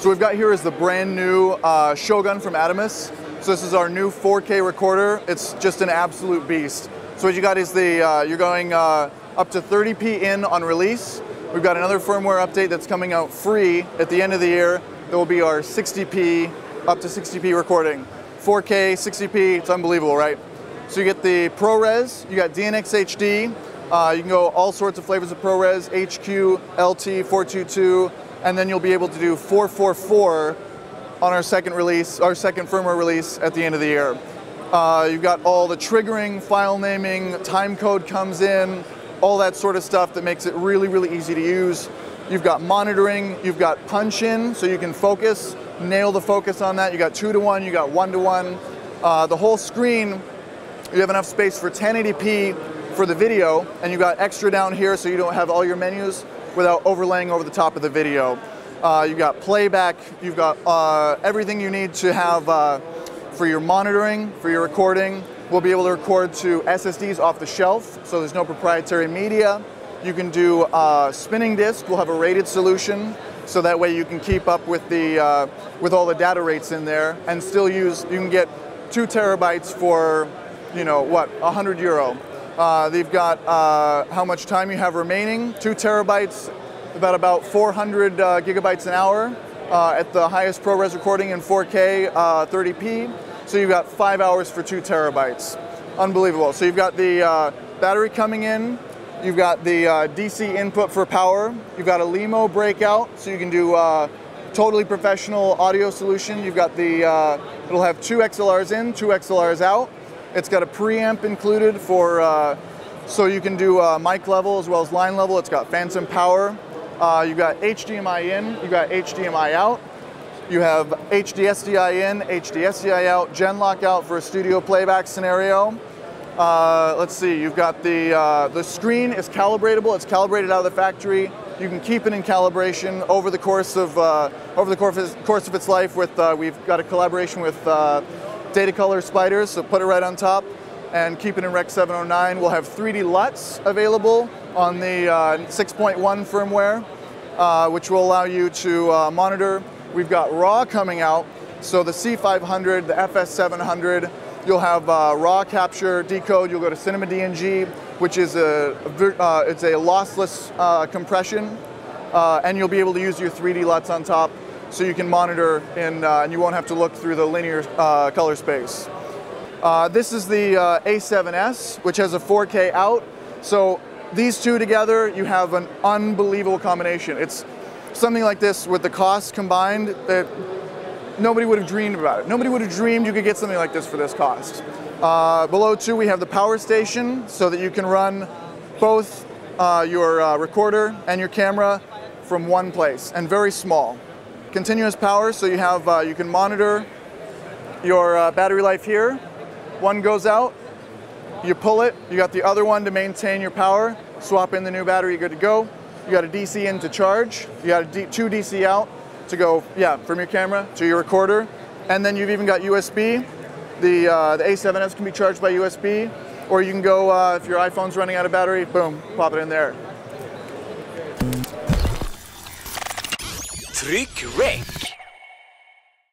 So we've got here is the brand new Shogun from Atomos. So this is our new 4K recorder. It's just an absolute beast. So what you got is the, you're going up to 30p in on release. We've got another firmware update that's coming out free at the end of the year. That will be our 60p, up to 60p recording. 4K, 60p, it's unbelievable, right? So you get the ProRes, you got DNX HD, you can go all sorts of flavors of ProRes, HQ, LT, 422, and then you'll be able to do 444 on our second release, our second firmware release at the end of the year. You've got all the triggering, file naming, time code comes in, all that sort of stuff that makes it really, really easy to use. You've got monitoring, you've got punch in, so you can focus, nail the focus on that. You got 2-to-1, you got 1-to-1. The whole screen, you have enough space for 1080p for the video, and you got extra down here so you don't have all your menus without overlaying over the top of the video. You've got playback, you've got everything you need to have for your monitoring, for your recording. We'll be able to record to SSDs off the shelf, so there's no proprietary media. You can do spinning disk, we'll have a rated solution, so that way you can keep up with the with all the data rates in there and still use, you can get 2 terabytes for, you know, what, €100. They've got how much time you have remaining, 2 terabytes, about 400 gigabytes an hour at the highest ProRes recording in 4K 30p. So you've got 5 hours for 2 terabytes. Unbelievable. So you've got the battery coming in, you've got the DC input for power, you've got a Lemo breakout, so you can do totally professional audio solution. You've got the, it'll have 2 XLRs in, 2 XLRs out. It's got a preamp included for, so you can do mic level as well as line level. It's got phantom power. You've got HDMI in, you've got HDMI out, you have HDSDI in, HDSDI out, Genlock out for a studio playback scenario. Let's see, you've got the screen is calibratable, it's calibrated out of the factory. You can keep it in calibration over the course of, its life with, we've got a collaboration with Data color spiders, so put it right on top and keep it in Rec. 709. We'll have 3D LUTs available on the 6.1 firmware, which will allow you to monitor. We've got RAW coming out, so the C500, the FS700, you'll have RAW capture, decode. You'll go to Cinema DNG, which is it's a lossless compression, and you'll be able to use your 3D LUTs on top, so you can monitor and you won't have to look through the linear color space. This is the A7S, which has a 4K out. So these two together, you have an unbelievable combination. It's something like this with the costs combined that nobody would have dreamed about it. Nobody would have dreamed you could get something like this for this cost. Below too, we have the power station so that you can run both your recorder and your camera from one place, and very small. Continuous power, so you have you can monitor your battery life here. One goes out, you pull it, you got the other one to maintain your power, swap in the new battery, you're good to go. You got a DC in to charge, you got a two DC out to go, yeah, from your camera to your recorder, and then you've even got USB. The A7S can be charged by USB, or you can go, if your iPhone's running out of battery, boom, pop it in there. Rec.